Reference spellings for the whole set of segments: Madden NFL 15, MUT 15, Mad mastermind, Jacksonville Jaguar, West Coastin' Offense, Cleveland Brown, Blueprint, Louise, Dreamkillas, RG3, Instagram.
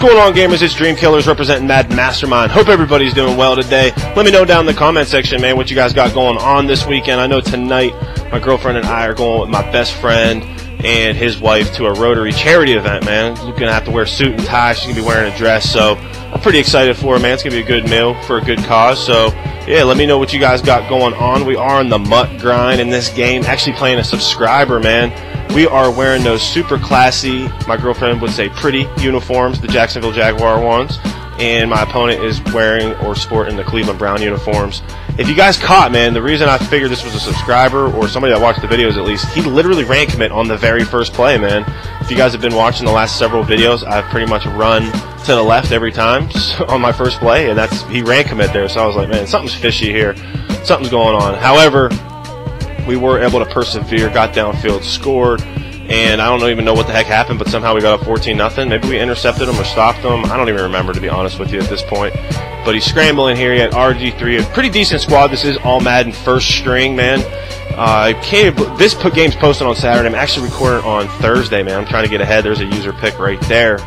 What's going on, gamers? It's Dreamkillas representing Mad Mastermind. Hope everybody's doing well today. Let me know down in the comment section, man, what you guys got going on this weekend. I know tonight my girlfriend and I are going with my best friend and his wife to a Rotary charity event, man. We're going to have to wear a suit and tie. She's going to be wearing a dress, so I'm pretty excited for her, man. It's going to be a good meal for a good cause, so yeah, let me know what you guys got going on. We are in the mutt grind in this game, actually playing a subscriber, man. We are wearing those super classy, my girlfriend would say pretty uniforms, the Jacksonville Jaguar ones, and my opponent is wearing or sporting the Cleveland Brown uniforms. If you guys caught, man, the reason I figured this was a subscriber or somebody that watched the videos at least, he literally ran commit on the very first play, man. If you guys have been watching the last several videos, I've pretty much run to the left every time on my first play, and that's he ran commit there, so I was like, man, something's fishy here. Something's going on. However, we were able to persevere, got downfield, scored, and I don't even know what the heck happened, but somehow we got up 14-0. Maybe we intercepted him or stopped him. I don't even remember, to be honest with you, at this point. But he's scrambling here. He had RG3, a pretty decent squad. This is all Madden first string, man. This game's posted on Saturday. I'm actually recording on Thursday, man. I'm trying to get ahead. There's a user pick right there.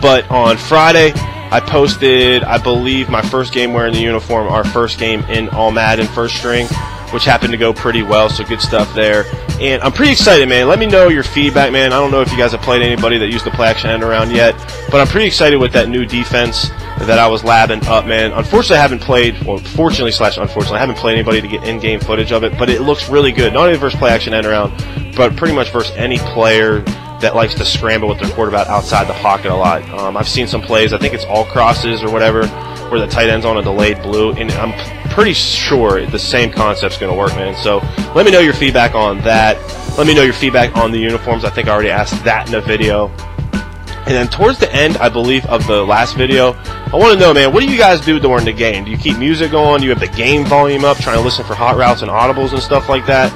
But on Friday, I posted, I believe, my first game wearing the uniform, our first game in all Madden first string, which happened to go pretty well, so good stuff there. And I'm pretty excited, man. Let me know your feedback, man. I don't know if you guys have played anybody that used the play action end around yet, but I'm pretty excited with that new defense that I was labbing up, man. Unfortunately, I haven't played, well, fortunately slash unfortunately, I haven't played anybody to get in-game footage of it, but it looks really good. Not only versus play action end around, but pretty much versus any player that likes to scramble with their quarterback outside the pocket a lot. I've seen some plays, I think it's all crosses or whatever, where the tight end's on a delayed blue, and I'm pretty sure the same concept's going to work, man. So let me know your feedback on that. Let me know your feedback on the uniforms. I think I already asked that in a video. And then towards the end, I believe, of the last video, I want to know, man, what do you guys do during the game? Do you keep music on? Do you have the game volume up, trying to listen for hot routes and audibles and stuff like that?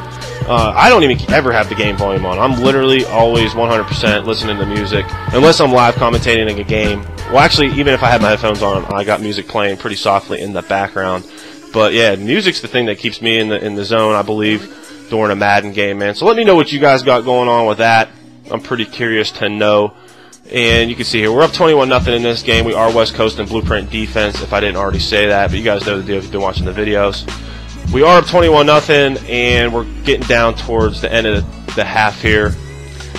I don't even ever have the game volume on. I'm literally always 100% listening to music, unless I'm live commentating in a game. Well, actually, even if I had my headphones on, I got music playing pretty softly in the background. But yeah, music's the thing that keeps me in the zone, I believe, during a Madden game, man. So let me know what you guys got going on with that. I'm pretty curious to know. And you can see here, we're up 21-0 in this game. We are West Coast and Blueprint defense, if I didn't already say that. But you guys know the deal if you've been watching the videos. We are up 21-0, and we're getting down towards the end of the half here.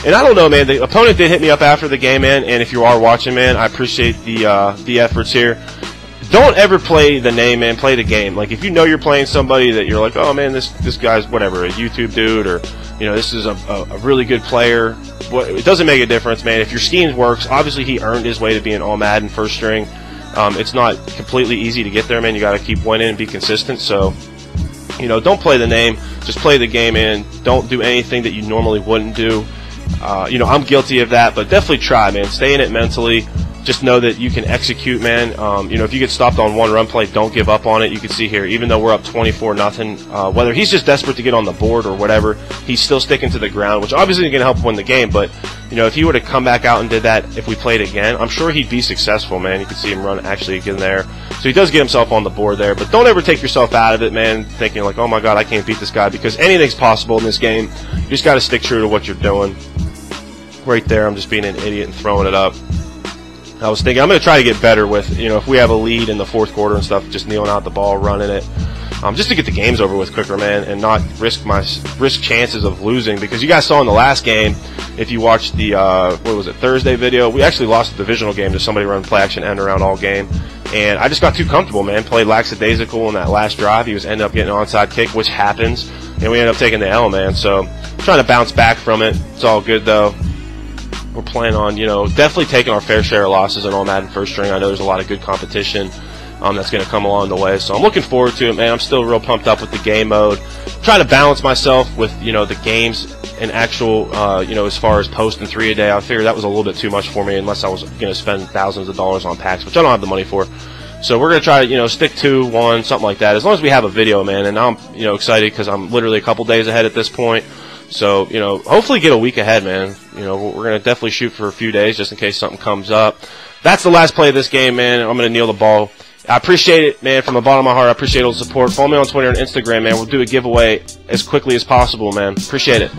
And I don't know, man, the opponent did hit me up after the game, man, and if you are watching, man, I appreciate the efforts here. Don't ever play the name, man. Play the game. Like, if you know you're playing somebody that you're like, oh, man, this guy's whatever, a YouTube dude, or, you know, this is a really good player. It doesn't make a difference, man. If your scheme works, obviously he earned his way to being all Madden first string. It's not completely easy to get there, man. You got to keep winning and be consistent, so, you know, don't play the name. Just play the game, man. Don't do anything that you normally wouldn't do. You know, I'm guilty of that, but definitely try, man. Stay in it mentally. Just know that you can execute, man. You know, if you get stopped on one run play, don't give up on it. You can see here, even though we're up 24-0, whether he's just desperate to get on the board or whatever, he's still sticking to the ground, which obviously can help win the game. But, you know, if he were to come back out and did that, if we played again, I'm sure he'd be successful, man. You can see him run actually again there. So he does get himself on the board there. But don't ever take yourself out of it, man, thinking like, oh, my God, I can't beat this guy, because anything's possible in this game. You just got to stick true to what you're doing. Right there, I'm just being an idiot and throwing it up. I was thinking I'm going to try to get better with, you know, if we have a lead in the fourth quarter and stuff, just kneeling out the ball, running it, just to get the games over with quicker, man, and not risk chances of losing. Because you guys saw in the last game, if you watched the what was it, Thursday video, we actually lost the divisional game to somebody running play action end around all game, and I just got too comfortable, man. Played lackadaisical in that last drive. He was ended up getting an onside kick, which happens, and we ended up taking the L, man. So trying to bounce back from it. It's all good though. We're planning on, you know, definitely taking our fair share of losses in all Madden first string. I know there's a lot of good competition that's going to come along the way, so I'm looking forward to it, man. I'm still real pumped up with the game mode. I'm trying to balance myself with, you know, the games and actual, you know, as far as posting 3 a day. I figured that was a little bit too much for me unless I was going to spend thousands of dollars on packs, which I don't have the money for. So we're going to try to, you know, stick to one, something like that, as long as we have a video, man. And I'm, you know, excited because I'm literally a couple days ahead at this point. So, you know, hopefully get a week ahead, man. You know, we're going to definitely shoot for a few days just in case something comes up. That's the last play of this game, man. I'm going to kneel the ball. I appreciate it, man, from the bottom of my heart. I appreciate all the support. Follow me on Twitter and Instagram, man. We'll do a giveaway as quickly as possible, man. Appreciate it.